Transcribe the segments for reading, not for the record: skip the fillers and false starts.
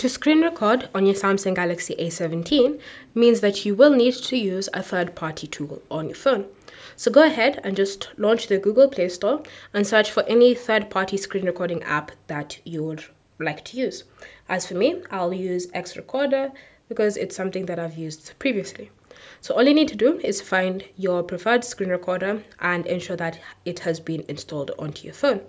To screen record on your Samsung Galaxy A17 means that you will need to use a third-party tool on your phone. So go ahead and just launch the Google Play Store and search for any third-party screen recording app that you would like to use. As for me, I'll use XRecorder because it's something that I've used previously. So all you need to do is find your preferred screen recorder and ensure that it has been installed onto your phone.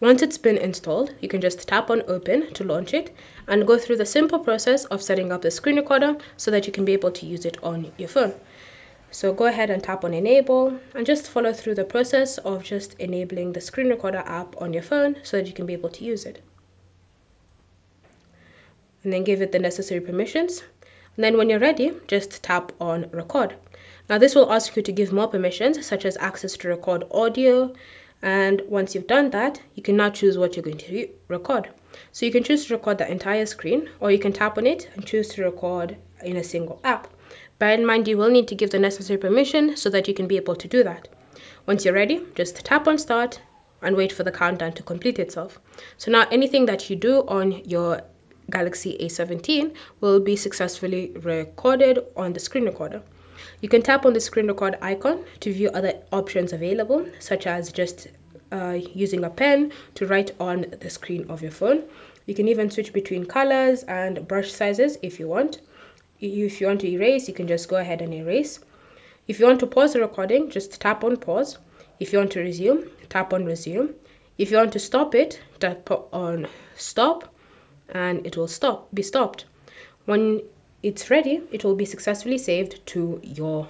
Once it's been installed, you can just tap on open to launch it and go through the simple process of setting up the screen recorder so that you can be able to use it on your phone. So go ahead and tap on enable and just follow through the process of just enabling the screen recorder app on your phone so that you can be able to use it. And then give it the necessary permissions. And then when you're ready, just tap on record. Now this will ask you to give more permissions such as access to record audio. And once you've done that, you can now choose what you're going to record. So you can choose to record the entire screen, or you can tap on it and choose to record in a single app. Bear in mind, you will need to give the necessary permission so that you can be able to do that. Once you're ready, just tap on start and wait for the countdown to complete itself. So now anything that you do on your Galaxy A17 will be successfully recorded on the screen recorder. You can tap on the screen record icon to view other options available, such as just using a pen to write on the screen of your phone. You can even switch between colors and brush sizes if you want. If you want to erase, you can just go ahead and erase. If you want to pause the recording, just tap on pause. If you want to resume, tap on resume. If you want to stop it, tap on stop and it will be stopped. When it's ready, it will be successfully saved to your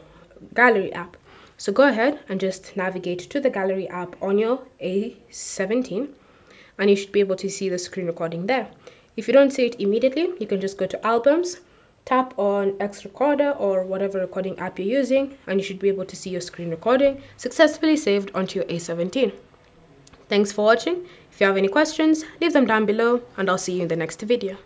gallery app. So go ahead and just navigate to the gallery app on your A17 and you should be able to see the screen recording there. If you don't see it immediately, you can just go to albums, tap on XRecorder or whatever recording app you're using, and you should be able to see your screen recording successfully saved onto your A17. Thanks for watching. If you have any questions, leave them down below and I'll see you in the next video.